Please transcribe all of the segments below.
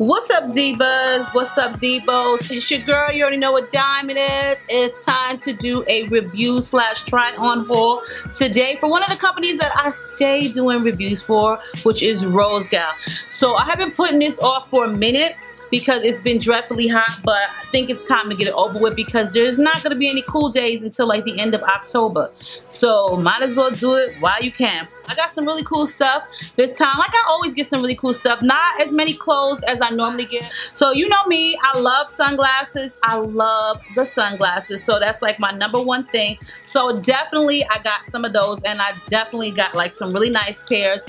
What's up, divas? What's up, divos? It's your girl. You already know what time it is. It's time to do a review slash try on haul today for one of the companies that I stay doing reviews for, which is Rosegal. So I have been putting this off for a minute because it's been dreadfully hot, but I think it's time to get it over with because there's not going to be any cool days until like the end of October. So might as well do it while you can. I got some really cool stuff this time. Like I always get some really cool stuff. Not as many clothes as I normally get. So you know me, I love sunglasses. I love the sunglasses. So that's like my number one thing. So definitely I got some of those, and I definitely got like some really nice pairs.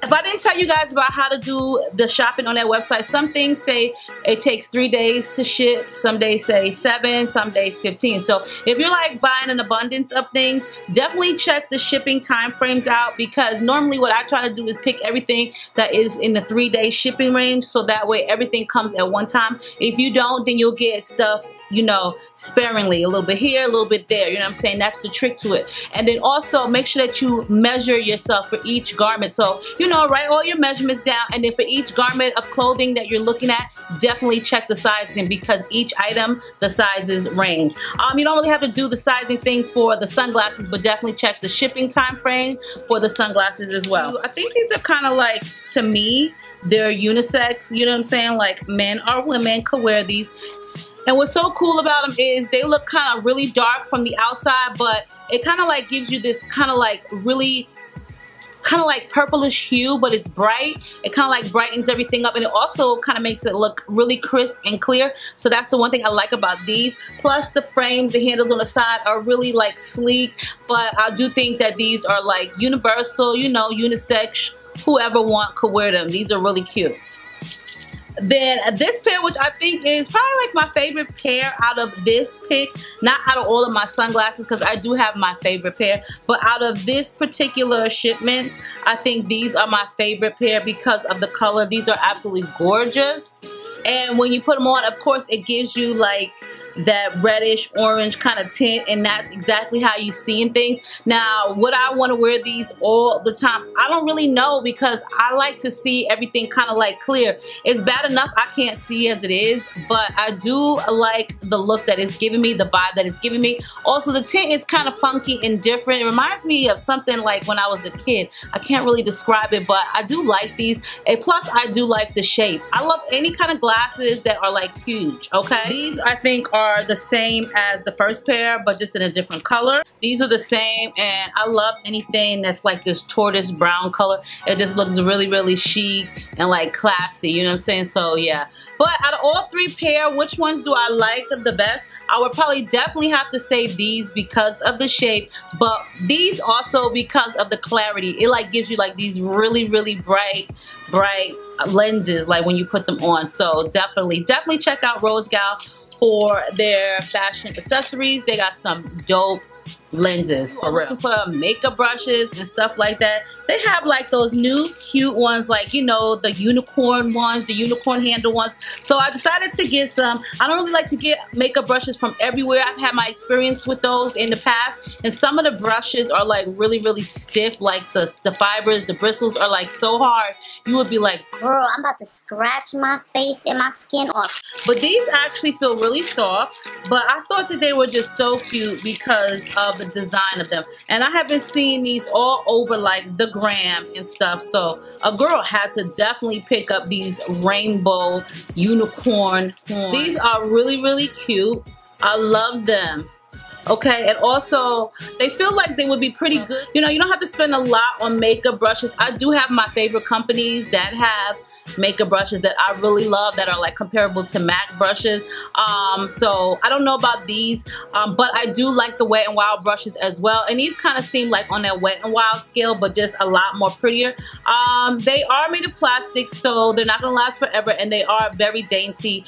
If I didn't tell you guys about how to do the shopping on their website, some things say it takes 3 days to ship, some days say 7, some days 15. So if you're like buying an abundance of things, definitely check the shipping time frames out, because normally what I try to do is pick everything that is in the 3-day shipping range, so that way everything comes at one time. If you don't, then you'll get stuff, you know, sparingly, a little bit here, a little bit there, you know what I'm saying? That's the trick to it. And then also make sure that you measure yourself for each garment. So you know, write all your measurements down, and then for each garment of clothing that you're looking at, definitely check the sizing, because each item, the sizes range. You don't really have to do the sizing thing for the sunglasses, but definitely check the shipping time frame for the sunglasses as well. I think these are kind of like, to me, they're unisex, you know what I'm saying? Like men or women could wear these. And what's so cool about them is they look kind of really dark from the outside, but it kind of like gives you this kind of like really kind of like purplish hue, but it's bright. It kind of like brightens everything up, and it also kind of makes it look really crisp and clear. So that's the one thing I like about these. Plus the frames, the handles on the side are really like sleek, but I do think that these are like universal, you know, unisex. Whoever want could wear them. These are really cute. Then this pair, which I think is probably like my favorite pair out of this pick, not out of all of my sunglasses, because I do have my favorite pair, but out of this particular shipment, I think these are my favorite pair because of the color. These are absolutely gorgeous, and when you put them on, of course, it gives you like that reddish orange kind of tint, and that's exactly how you seeing things. Now, would I want to wear these all the time? I don't really know, because I like to see everything kind of like clear. It's bad enough I can't see as it is, but I do like the look that it's giving me, the vibe that it's giving me. Also, the tint is kind of funky and different. It reminds me of something like when I was a kid. I can't really describe it, but I do like these, and plus I do like the shape. I love any kind of glasses that are like huge, okay? These, I think, are the same as the first pair, but just in a different color. These are the same, and I love anything that's like this tortoise brown color. It just looks really, really chic and like classy, you know what I'm saying? So yeah. But out of all three pair, which ones do I like the best? I would probably definitely have to say these because of the shape, but these also because of the clarity. It like gives you like these really, really bright lenses like when you put them on. So definitely check out Rosegal for their fashion accessories. They got some dope lenses, for real. For makeup brushes and stuff like that, they have like those new cute ones, like, you know, the unicorn ones, the unicorn handle ones. So I decided to get some. I don't really like to get makeup brushes from everywhere. I've had my experience with those in the past, and some of the brushes are like really, really stiff, like the fibers, the bristles are like so hard, you would be like, girl, I'm about to scratch my face and my skin off. But these actually feel really soft, but I thought that they were just so cute because of the design of them, and I have been seeing these all over like the gram and stuff. So a girl had to definitely pick up these rainbow unicorn horns. These are really, really cute. I love them. Okay, and also they feel like they would be pretty good. You know, you don't have to spend a lot on makeup brushes. I do have my favorite companies that have makeup brushes that I really love that are like comparable to MAC brushes. So I don't know about these, but I do like the Wet and Wild brushes as well. And these kind of seem like on that Wet and Wild scale, but just a lot more prettier. They are made of plastic, so they're not gonna last forever, and they are very dainty.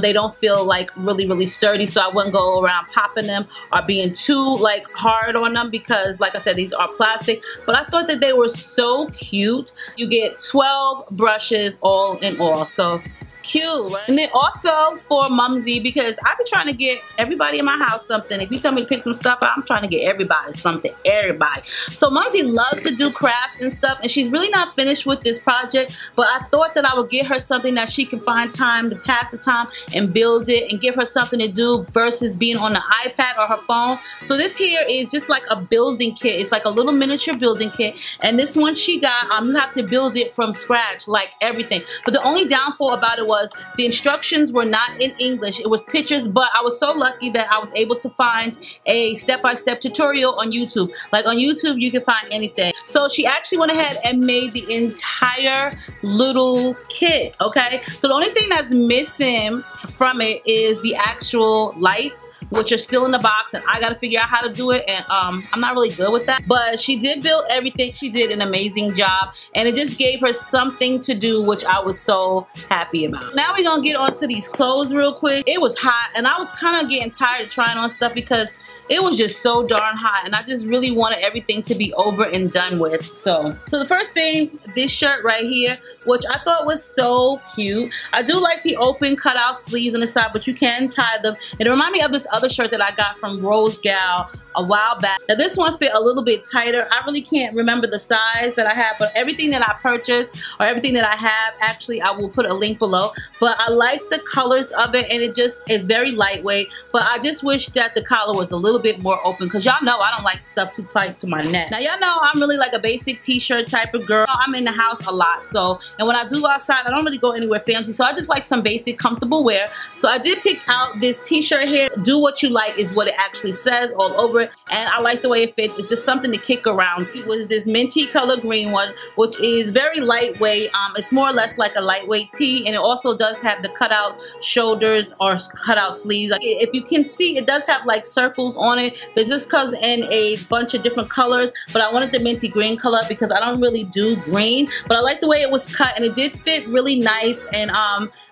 They don't feel like really, really sturdy, so I wouldn't go around popping them or being too like hard on them, because like I said, these are plastic. But I thought that they were so cute. You get 12 brushes all in all, so cute. And then also for Mumsy, because I've been trying to get everybody in my house something. If you tell me to pick some stuff out, I'm trying to get everybody something, everybody. So Mumsy loves to do crafts and stuff, and she's really not finished with this project, but I thought that I would get her something that she can find time to pass the time and build it and give her something to do versus being on the iPad or her phone. So this here is just like a building kit. It's like a little miniature building kit, and this one she got, I'm gonna have to build it from scratch, like everything. But the only downfall about it was the instructions were not in English, it was pictures, but I was so lucky that I was able to find a step-by-step tutorial on YouTube. Like on YouTube you can find anything. So she actually went ahead and made the entire little kit, okay? So the only thing that's missing from it is the actual lights, which are still in the box, and I gotta figure out how to do it, and I'm not really good with that. But she did build everything, she did an amazing job, and it just gave her something to do, which I was so happy about. Now we're gonna get onto these clothes real quick. It was hot, and I was kind of getting tired of trying on stuff because it was just so darn hot, and I just really wanted everything to be over and done with. So the first thing, this shirt right here, which I thought was so cute. I do like the open cutout sleeves on the side, but you can tie them. It reminded me of this other shirt that I got from Rosegal a while back. Now this one fit a little bit tighter. I really can't remember the size that I have, but everything that I purchased or everything that I have, actually I will put a link below. But I like the colors of it, and it just is very lightweight, but I just wish that the collar was a little bit more open, because y'all know I don't like stuff too tight to my neck. Now y'all know I'm really like a basic t-shirt type of girl. I'm in the house a lot, so, and when I do outside I don't really go anywhere fancy, so I just like some basic comfortable wear. So I did pick out this t-shirt here. Do what you like is what it actually says all over it, and I like the way it fits. It's just something to kick around. It was this minty color green one, which is very lightweight. It's more or less like a lightweight tee, and it also does have the cutout shoulders or cutout sleeves. Like, if you can see, it does have like circles on it. This just comes in a bunch of different colors, but I wanted the minty green color because I don't really do green, but I like the way it was cut, and it did fit really nice. And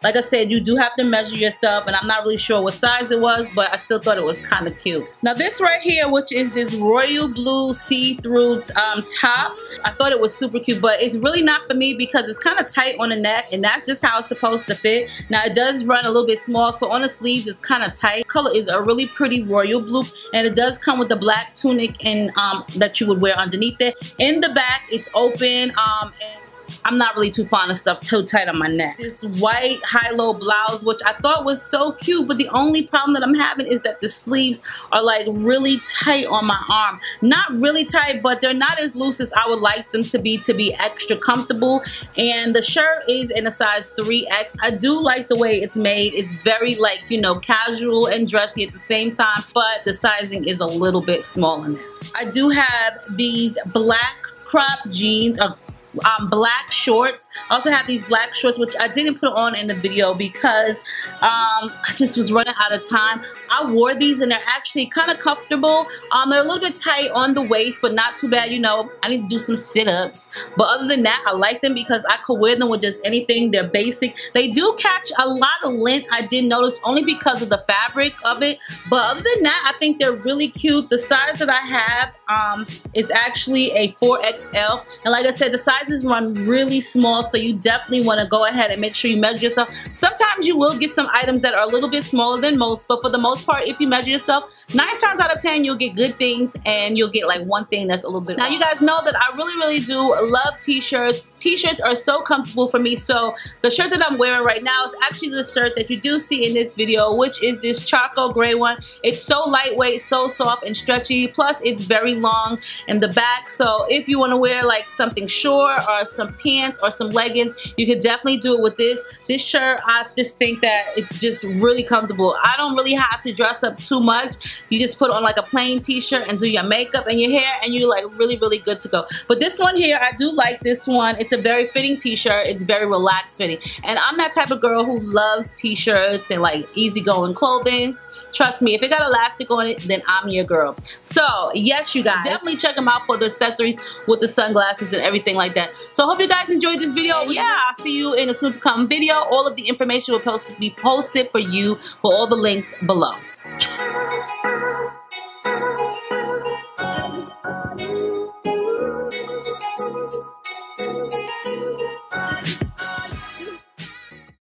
like I said, you do have to measure yourself, and I'm not really sure what size it was, but I still thought it was kind of cute. Now this right here, which is this royal blue see-through top, I thought it was super cute, but it's really not for me because it's kind of tight on the neck, and that's just how it's supposed to fit. Now it does run a little bit small, so on the sleeves it's kind of tight. The color is a really pretty royal blue, and it does come with the black tunic and that you would wear underneath it. In the back it's open, and I'm not really too fond of stuff too tight on my neck. This white high-low blouse, which I thought was so cute, but the only problem that I'm having is that the sleeves are like really tight on my arm. Not really tight, but they're not as loose as I would like them to be extra comfortable. And the shirt is in a size 3X. I do like the way it's made. It's very like, you know, casual and dressy at the same time, but the sizing is a little bit small in this. I do have these black crop jeans, or black shorts. I also have these black shorts, which I didn't put on in the video because I just was running out of time. I wore these and they're actually kind of comfortable. They're a little bit tight on the waist, but not too bad. You know, I need to do some sit-ups, but other than that I like them because I could wear them with just anything. They're basic. They do catch a lot of lint, I did notice, only because of the fabric of it, but other than that I think they're really cute. The size that I have is actually a 4XL, and like I said, the sizes run really small, so you definitely want to go ahead and make sure you measure yourself. Sometimes you will get some items that are a little bit smaller than most, but for the most part, if you measure yourself, 9 times out of 10 you'll get good things, and you'll get like one thing that's a little bit wrong. Now you guys know that I really do love t-shirts. T-shirts are so comfortable for me, so the shirt that I'm wearing right now is actually the shirt that you do see in this video, which is this charcoal gray one. It's so lightweight, so soft and stretchy, plus it's very long in the back, so if you want to wear like something short or some pants or some leggings, you could definitely do it with this. This shirt, I just think that it's just really comfortable. I don't really have to dress up too much. You just put on like a plain t-shirt and do your makeup and your hair, and you're like really good to go. But this one here, I do like this one. It's a very fitting t-shirt. It's very relaxed fitting, and I'm that type of girl who loves t-shirts and like easygoing clothing. Trust me, if it got elastic on it, then I'm your girl. So yes, you guys, definitely check them out for the accessories with the sunglasses and everything like that. So I hope you guys enjoyed this video. Yeah, I'll see you in a soon to come video. All of the information will be posted for you, for all the links below.